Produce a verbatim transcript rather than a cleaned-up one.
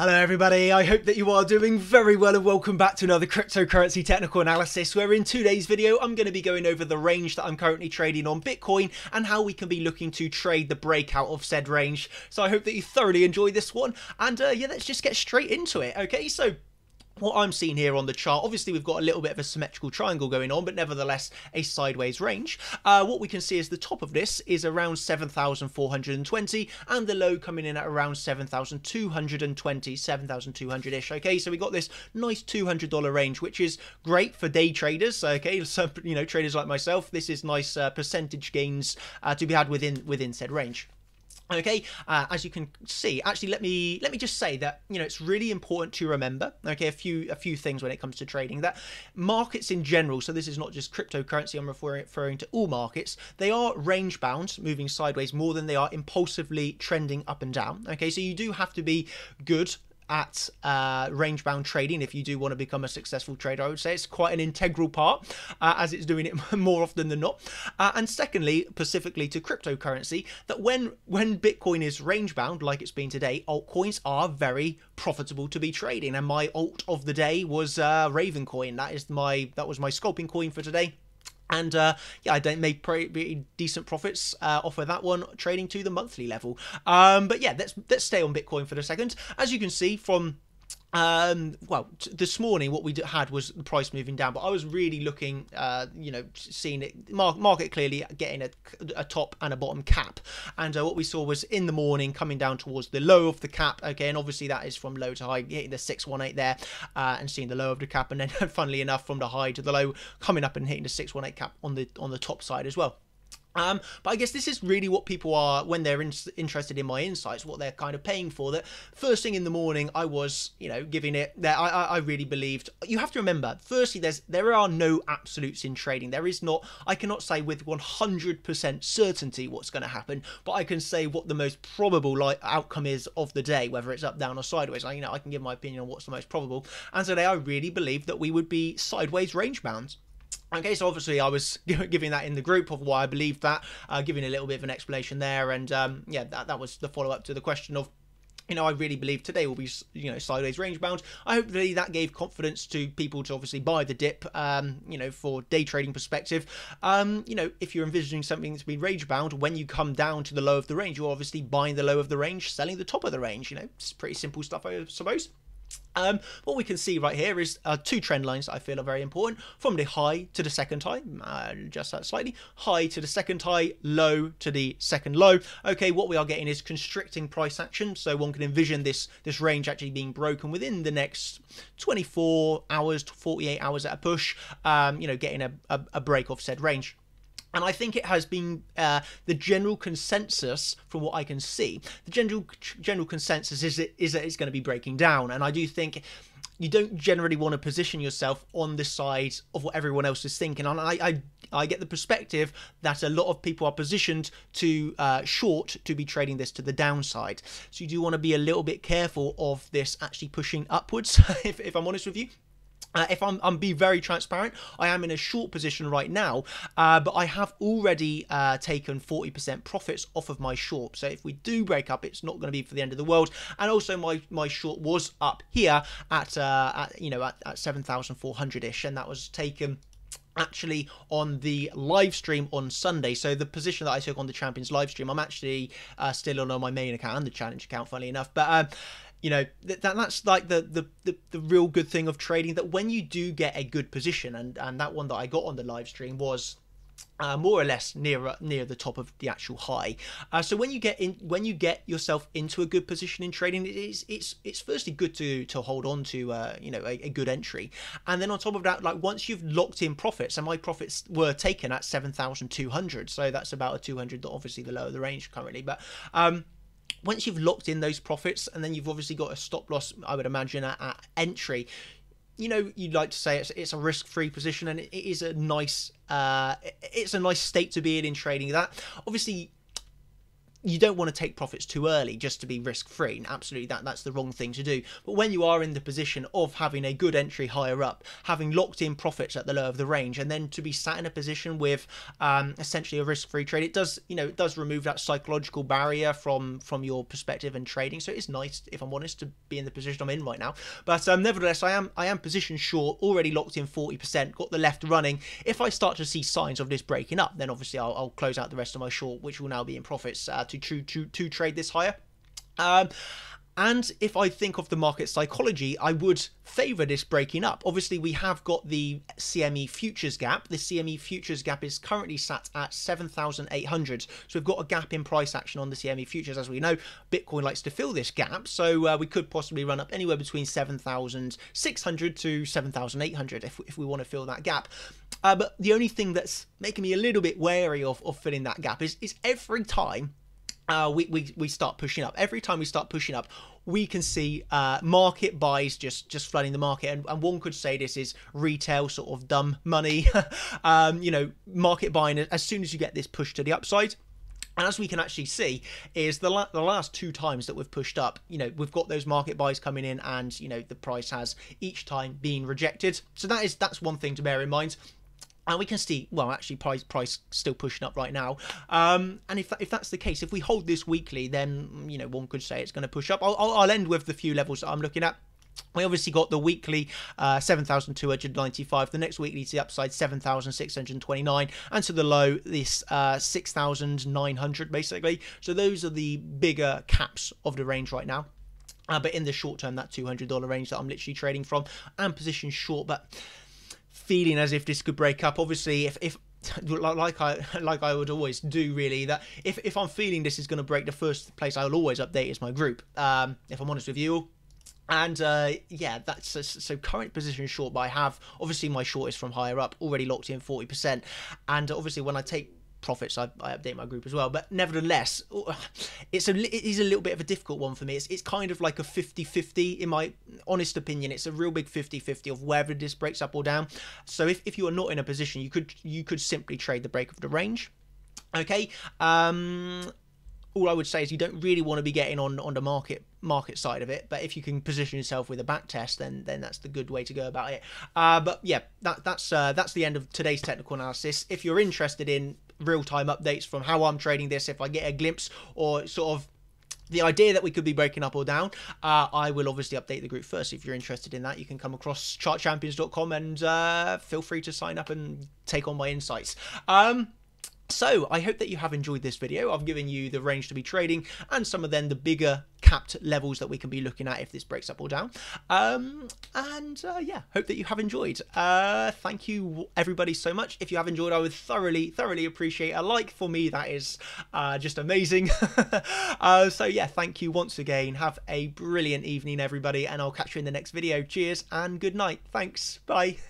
Hello everybody, I hope that you are doing very well and welcome back to another cryptocurrency technical analysis, where in today's video I'm going to be going over the range that I'm currently trading on Bitcoin and how we can be looking to trade the breakout of said range. So I hope that you thoroughly enjoy this one, and uh, yeah, let's just get straight into it. Okay, so what I'm seeing here on the chart, obviously we've got a little bit of a symmetrical triangle going on, but nevertheless a sideways range. Uh, what we can see is the top of this is around seven thousand four hundred twenty and the low coming in at around seven thousand two hundred twenty, seven thousand two hundred ish. Okay, so we got this nice two hundred dollar range, which is great for day traders. Okay, so, you know, traders like myself, this is nice uh, percentage gains uh, to be had within within said range. Okay, uh, as you can see, actually, let me let me just say that, you know, it's really important to remember, okay, a few a few things when it comes to trading, that markets in general, so this is not just cryptocurrency, I'm referring, referring to all markets, they are range bound, moving sideways more than they are impulsively trending up and down. Okay, so you do have to be good at uh, range-bound trading if you do want to become a successful trader. I would say it's quite an integral part, uh, as it's doing it more often than not. Uh, and secondly, specifically to cryptocurrency, that when when Bitcoin is range-bound, like it's been today, altcoins are very profitable to be trading. And my alt of the day was uh, Ravencoin. That is my that was my scalping coin for today. And uh, yeah, I made pretty decent profits uh, off of that one, trading to the monthly level. Um, but yeah, let's let's stay on Bitcoin for a second. As you can see from um well t this morning, what we d had was the price moving down, but I was really looking, uh you know, seeing it mar market clearly getting a, a top and a bottom cap, and uh, what we saw was in the morning coming down towards the low of the cap. Okay, and obviously that is from low to high, hitting the six one eight there, uh and seeing the low of the cap, and then funnily enough from the high to the low coming up and hitting the six one eight cap on the on the top side as well. Um, but I guess this is really what people are, when they're in, interested in my insights, what they're kind of paying for. That first thing in the morning, I was, you know, giving it that I, I, I really believed. You have to remember, firstly, there's there are no absolutes in trading. There is not, I cannot say with one hundred percent certainty what's going to happen, but I can say what the most probable like outcome is of the day, whether it's up, down or sideways. Like, you know, I can give my opinion on what's the most probable. And today I really believed that we would be sideways range bound. Okay, so obviously I was giving that in the group of why I believed that, uh, giving a little bit of an explanation there. And um, yeah, that, that was the follow-up to the question of, you know, I really believe today will be, you know, sideways range bound. I hope really that gave confidence to people to obviously buy the dip, um, you know, for day trading perspective. Um, you know, if you're envisioning something that's been range bound, when you come down to the low of the range, you're obviously buying the low of the range, selling the top of the range. You know, it's pretty simple stuff, I suppose. Um, what we can see right here is uh, two trend lines that I feel are very important, from the high to the second high, uh, just that slightly, high to the second high, low to the second low. Okay, what we are getting is constricting price action, so one can envision this this range actually being broken within the next twenty-four hours to forty-eight hours at a push, um, you know, getting a, a, a break of said range. And I think it has been uh, the general consensus, from what I can see, the general general consensus is that, is that it's going to be breaking down. And I do think you don't generally want to position yourself on the side of what everyone else is thinking. And I, I, I get the perspective that a lot of people are positioned to uh, short, to be trading this to the downside. So you do want to be a little bit careful of this actually pushing upwards, if, if I'm honest with you. Uh, if I'm, I'm be very transparent, I am in a short position right now, uh, but I have already uh, taken forty percent profits off of my short. So if we do break up, it's not going to be for the end of the world. And also my, my short was up here at, uh, at you know, at, at seven thousand four hundred ish, and that was taken actually on the live stream on Sunday. So the position that I took on the Champions live stream, I'm actually uh, still on, on my main account and the challenge account, funnily enough. But um, you know, that that's like the, the the the real good thing of trading, that when you do get a good position, and and that one that I got on the live stream was uh, more or less near near the top of the actual high. Uh, so when you get in, when you get yourself into a good position in trading, it is it's it's firstly good to to hold on to uh, you know, a, a good entry, and then on top of that, like once you've locked in profits, and my profits were taken at seven thousand two hundred, so that's about a two hundred, obviously the lower of the range currently, but um. Once you've locked in those profits, and then you've obviously got a stop loss, I would imagine, at, at entry, you know, you'd like to say it's, it's a risk-free position, and it, it is a nice, uh, it's a nice state to be in in trading. That obviously you don't want to take profits too early just to be risk-free, and absolutely that that's the wrong thing to do. But when you are in the position of having a good entry higher up, having locked in profits at the lower of the range, and then to be sat in a position with um, essentially a risk-free trade, it does, you know, it does remove that psychological barrier from from your perspective and trading. So it's nice, if I'm honest, to be in the position I'm in right now. But um, nevertheless, I am I am position short, already locked in forty percent, got the left running. If I start to see signs of this breaking up, then obviously I'll, I'll close out the rest of my short, which will now be in profits uh, to, to, to, to trade this higher. Um, And if I think of the market psychology, I would favour this breaking up. Obviously, we have got the C M E futures gap. The C M E futures gap is currently sat at seven thousand eight hundred. So we've got a gap in price action on the C M E futures. As we know, Bitcoin likes to fill this gap. So uh, we could possibly run up anywhere between seven thousand six hundred to seven thousand eight hundred if, if we want to fill that gap. Uh, but the only thing that's making me a little bit wary of, of filling that gap is, is every time Uh, we, we, we start pushing up. Every time we start pushing up, we can see uh, market buys just, just flooding the market. And, and one could say this is retail sort of dumb money, um, you know, market buying as soon as you get this push to the upside. And as we can actually see, is the, la the last two times that we've pushed up, you know, we've got those market buys coming in and, you know, the price has each time been rejected. So that is, that's one thing to bear in mind. And we can see, well, actually, price price still pushing up right now. Um, and if that, if that's the case, if we hold this weekly, then, you know, one could say it's going to push up. I'll, I'll, I'll end with the few levels that I'm looking at. We obviously got the weekly uh, seven thousand two hundred ninety-five, the next weekly to the upside seven thousand six hundred twenty-nine, and to the low this uh, six thousand nine hundred basically. So those are the bigger caps of the range right now. Uh, but in the short term, that two hundred dollar range that I'm literally trading from, I'm positioned short, but feeling as if this could break up. Obviously, if, if like I like I would always do, really, that if, if I'm feeling this is going to break, the first place I'll always update is my group, um, if I'm honest with you all. And uh, yeah, that's a, so current position short, but I have, obviously my short is from higher up, already locked in forty percent. And obviously when I take profits, I, I update my group as well. But nevertheless, it's a it is a little bit of a difficult one for me. It's, it's kind of like a fifty fifty in my honest opinion. It's a real big fifty fifty of whether this breaks up or down. So if, if you are not in a position, you could you could simply trade the break of the range. Okay, um all I would say is you don't really want to be getting on on the market market side of it, but if you can position yourself with a back test, then then that's the good way to go about it. Uh but yeah, that that's uh that's the end of today's technical analysis. If you're interested in real-time updates from how I'm trading this, if I get a glimpse or sort of the idea that we could be breaking up or down, uh, I will obviously update the group first. If you're interested in that, you can come across chart champions dot com and uh, feel free to sign up and take on my insights. Um, so I hope that you have enjoyed this video. I've given you the range to be trading and some of then the bigger capped levels that we can be looking at if this breaks up or down. Um, and uh, yeah, hope that you have enjoyed. Uh, thank you everybody so much. If you have enjoyed, I would thoroughly, thoroughly appreciate a like. For me, that is uh, just amazing. uh, so yeah, thank you once again. Have a brilliant evening, everybody, and I'll catch you in the next video. Cheers and good night. Thanks. Bye.